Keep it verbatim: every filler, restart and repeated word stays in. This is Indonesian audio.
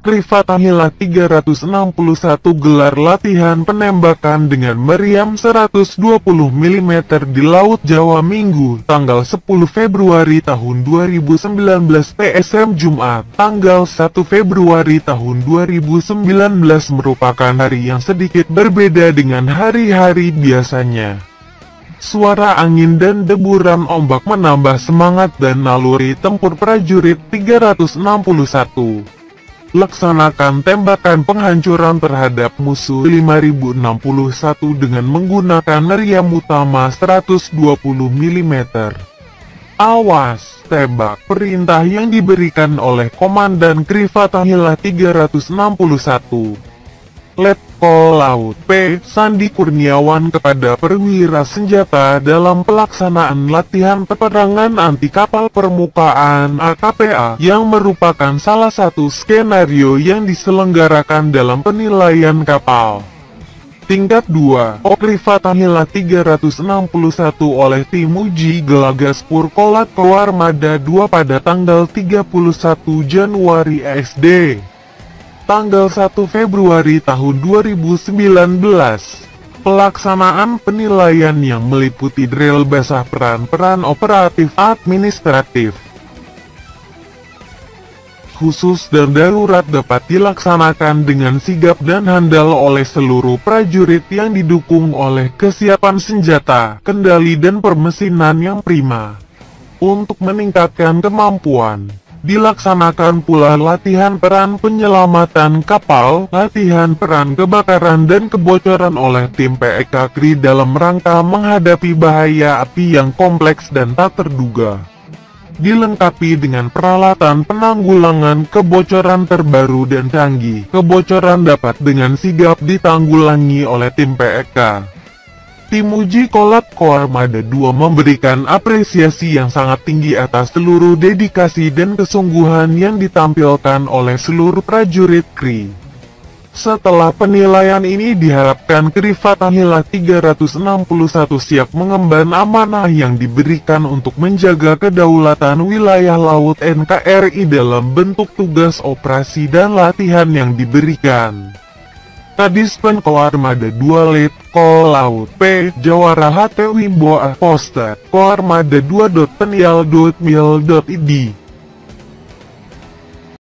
K R I Fatahillah tiga ratus enam puluh satu gelar latihan penembakan dengan meriam seratus dua puluh milimeter di Laut Jawa Minggu, tanggal sepuluh Februari tahun dua ribu sembilan belas P S M Jumat, tanggal satu Februari tahun dua ribu sembilan belas merupakan hari yang sedikit berbeda dengan hari-hari biasanya. Suara angin dan deburan ombak menambah semangat dan naluri tempur prajurit tiga ratus enam puluh satu. Laksanakan tembakan penghancuran terhadap musuh lima ribu enam puluh satu dengan menggunakan meriam utama seratus dua puluh milimeter. Awas, tembak! Perintah yang diberikan oleh Komandan K R I Fatahillah tiga ratus enam puluh satu, Letkol Laut P Sandi Kurniawan kepada perwira senjata dalam pelaksanaan latihan peperangan anti kapal permukaan A K P A yang merupakan salah satu skenario yang diselenggarakan dalam penilaian kapal. Tingkat dua, K R I Fatahillah tiga ratus enam puluh satu oleh Timuji Gelagas Purkolat Kewarmada dua pada tanggal tiga puluh satu Januari S D. Tanggal satu Februari tahun dua ribu sembilan belas, pelaksanaan penilaian yang meliputi drill basah peran-peran operatif administratif khusus dan darurat dapat dilaksanakan dengan sigap dan handal oleh seluruh prajurit yang didukung oleh kesiapan senjata, kendali dan permesinan yang prima. Untuk meningkatkan kemampuan, dilaksanakan pula latihan peran penyelamatan kapal, latihan peran kebakaran dan kebocoran oleh tim P K R I dalam rangka menghadapi bahaya api yang kompleks dan tak terduga. Dilengkapi dengan peralatan penanggulangan kebocoran terbaru dan canggih, kebocoran dapat dengan sigap ditanggulangi oleh tim P K R I. Timuji Kolat Koarmada dua memberikan apresiasi yang sangat tinggi atas seluruh dedikasi dan kesungguhan yang ditampilkan oleh seluruh prajurit K R I. Setelah penilaian ini diharapkan K R I Fatahillah tiga ratus enam puluh satu siap mengemban amanah yang diberikan untuk menjaga kedaulatan wilayah laut N K R I dalam bentuk tugas operasi dan latihan yang diberikan. Kadis Pen Koarmada dua Letkol Laut P Jawara Tri Wimboa poster koarmada dua titik penial titik mil titik id.